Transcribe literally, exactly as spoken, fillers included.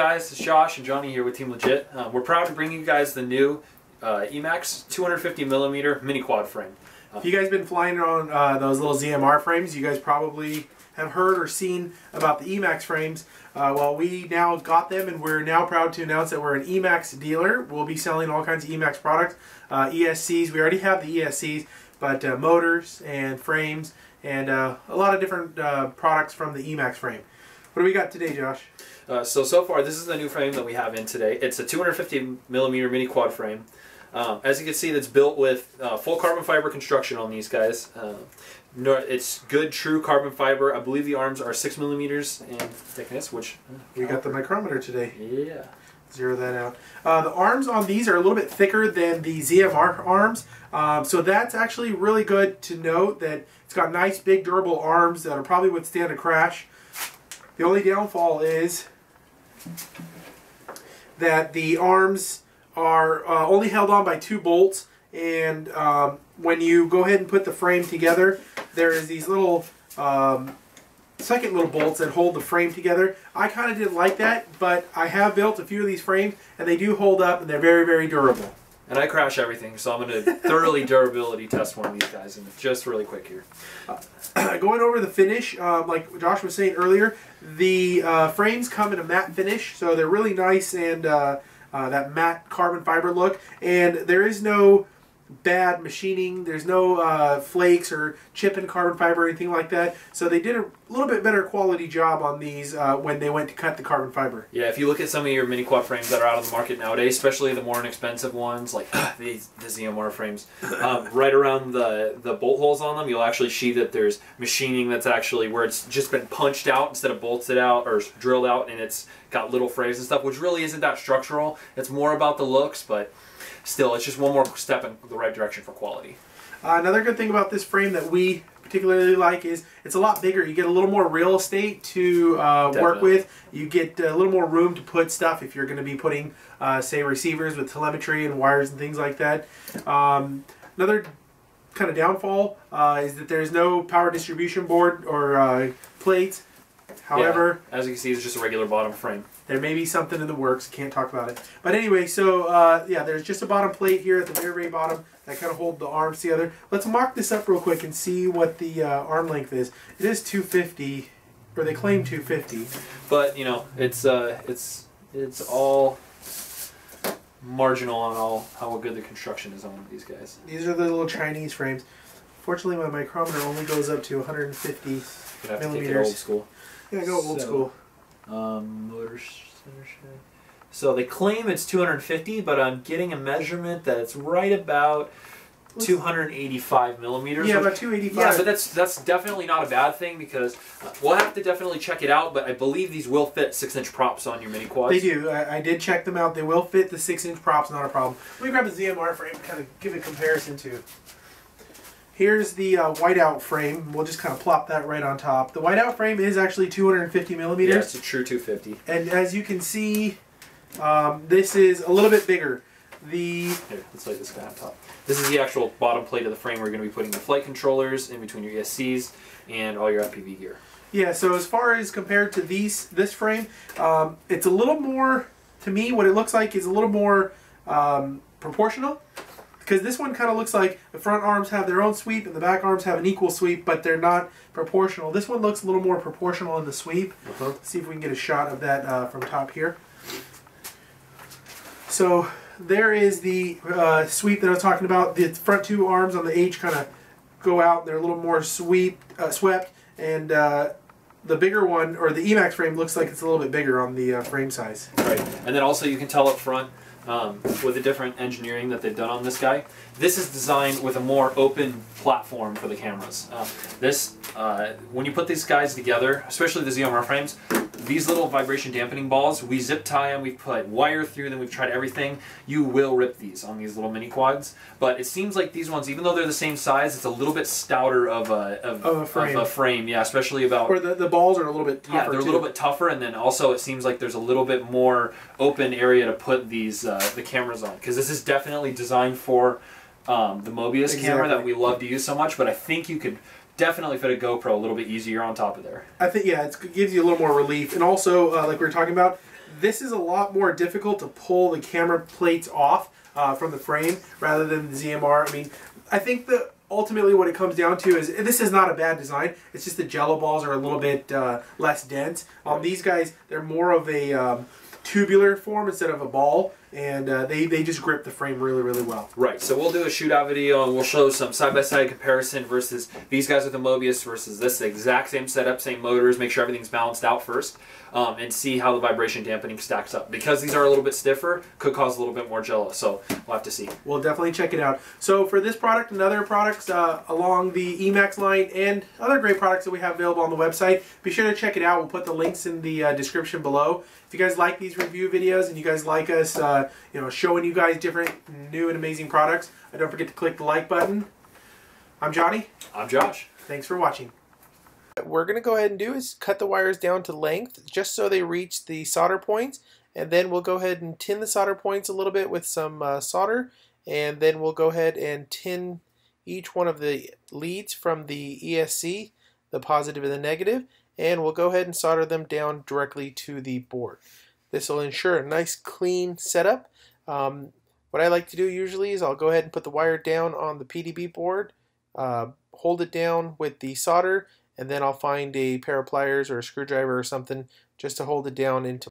guys? It's Josh and Johnny here with Team Legit. Uh, we're proud to bring you guys the new uh, Emax two hundred fifty millimeter mini quad frame. Uh, if you guys been flying around uh, those little Z M R frames, you guys probably have heard or seen about the Emax frames. Uh, well, we now got them, and we're now proud to announce that we're an Emax dealer. We'll be selling all kinds of Emax products, uh, E S Cs. We already have the E S Cs, but uh, motors and frames and uh, a lot of different uh, products from the Emax frame. What do we got today, Josh? Uh, so, so far, this is the new frame that we have in today. It's a two hundred fifty millimeter mini quad frame. Um, as you can see, that's built with uh, full carbon fiber construction on these guys. Uh, no, it's good, true carbon fiber. I believe the arms are six millimeters in thickness, which uh, we got the micrometer today. Yeah, zero that out. Uh, the arms on these are a little bit thicker than the Z M R arms, um, so that's actually really good to note. That it's got nice, big, durable arms that'll probably withstand a crash. The only downfall is that the arms are uh, only held on by two bolts, and um, when you go ahead and put the frame together, there is these little um, second little bolts that hold the frame together. I kind of didn't like that, but I have built a few of these frames, and they do hold up, and they're very, very durable. And I crash everything, so I'm going to thoroughly durability test one of these guys, and just really quick here. Uh, going over the finish, uh, like Josh was saying earlier, the uh, frames come in a matte finish, so they're really nice, and uh, uh, that matte carbon fiber look. And there is no bad machining, there's no uh, flakes or chip in carbon fiber or anything like that. So they did a little bit better quality job on these uh, when they went to cut the carbon fiber. Yeah, if you look at some of your mini quad frames that are out on the market nowadays, especially the more inexpensive ones like these, the Z M R frames, um, right around the, the bolt holes on them, you'll actually see that there's machining that's actually where it's just been punched out instead of bolted out or drilled out, and it's got little frames and stuff, which really isn't that structural. It's more about the looks, but still, it's just one more step in the right direction for quality. Uh, another good thing about this frame that we particularly like is it's a lot bigger. You get a little more real estate to uh, work with. You get a little more room to put stuff if you're going to be putting, uh, say, receivers with telemetry and wires and things like that. Um, another kind of downfall uh, is that there's no power distribution board or uh, plates. However, yeah, as you can see, it's just a regular bottom frame. There may be something in the works, can't talk about it. But anyway, so uh, yeah, there's just a bottom plate here at the very, very bottom that kind of hold the arms together. Let's mark this up real quick and see what the uh, arm length is. It is two fifty, or they claim two fifty. But, you know, it's uh, it's it's all marginal on all how good the construction is on one of these guys. These are the little Chinese frames. Fortunately, my micrometer only goes up to one hundred fifty You'd have millimeters. To take it old school. Yeah, go old so, school. Um, motors. So they claim it's two hundred fifty, but I'm getting a measurement that's right about two hundred eighty-five millimeters. Yeah, about two eighty-five. Yeah, so that's that's definitely not a bad thing, because we'll have to definitely check it out. But I believe these will fit six inch props on your mini quads. They do. I, I did check them out. They will fit the six inch props. Not a problem. Let me grab the Z M R frame and kind of give a comparison to. Here's the uh, whiteout frame. We'll just kind of plop that right on top. The whiteout frame is actually two hundred fifty millimeters. Yeah, it's a true two fifty. And as you can see, um, this is a little bit bigger. The Here, let's lay this guy on top. This is the actual bottom plate of the frame. We're going to be putting the flight controllers in between your E S Cs and all your F P V gear. Yeah. So as far as compared to these, this frame, um, it's a little more to me. What it looks like is a little more um, proportional. Because this one kind of looks like the front arms have their own sweep and the back arms have an equal sweep, but they're not proportional. This one looks a little more proportional in the sweep. Uh-huh. Let's see if we can get a shot of that uh, from top here. So there is the uh, sweep that I was talking about. The front two arms on the H kind of go out. They're a little more sweep, uh, swept, and uh, the bigger one, or the Emax frame, looks like it's a little bit bigger on the uh, frame size. Right, and then also you can tell up front, Um, with the different engineering that they've done on this guy. This is designed with a more open platform for the cameras. Uh, this, uh, when you put these guys together, especially the Z M R frames, these little vibration dampening balls, we zip tie them, we've put wire through them, we've tried everything. You will rip these on these little mini quads. But it seems like these ones, even though they're the same size, it's a little bit stouter of a, of, of a, frame. Of a frame. Yeah, especially about... Or the, the balls are a little bit tougher. Yeah, they're too. a little bit tougher, and then also it seems like there's a little bit more open area to put these... Uh, Uh, the cameras on, because this is definitely designed for um, the Mobius exactly. camera that we love to use so much, but I think you could definitely fit a GoPro a little bit easier on top of there. I think, yeah, it's, it gives you a little more relief, and also, uh, like we were talking about, this is a lot more difficult to pull the camera plates off uh, from the frame rather than the Z M R. I mean, I think that ultimately what it comes down to is, this is not a bad design, it's just the jello balls are a little bit uh, less dense. On um, these guys, they're more of a um, tubular form instead of a ball, and uh, they, they just grip the frame really, really well. Right, so we'll do a shootout video and we'll show some side-by-side comparison versus these guys with the Mobius versus this exact same setup, same motors, make sure everything's balanced out first, um, and see how the vibration dampening stacks up. Because these are a little bit stiffer, could cause a little bit more jello, so we'll have to see. We'll definitely check it out. So for this product and other products uh, along the Emax line and other great products that we have available on the website, be sure to check it out. We'll put the links in the uh, description below. If you guys like these review videos and you guys like us, uh, Uh, you know, showing you guys different new and amazing products, uh, don't forget to click the like button. I'm Johnny. I'm Josh. Thanks for watching. What we're going to go ahead and do is cut the wires down to length just so they reach the solder points, and then we'll go ahead and tin the solder points a little bit with some uh, solder, and then we'll go ahead and tin each one of the leads from the E S C, the positive and the negative, and we'll go ahead and solder them down directly to the board. This will ensure a nice clean setup. Um, what I like to do usually is I'll go ahead and put the wire down on the P D B board, uh, hold it down with the solder, and then I'll find a pair of pliers or a screwdriver or something just to hold it down into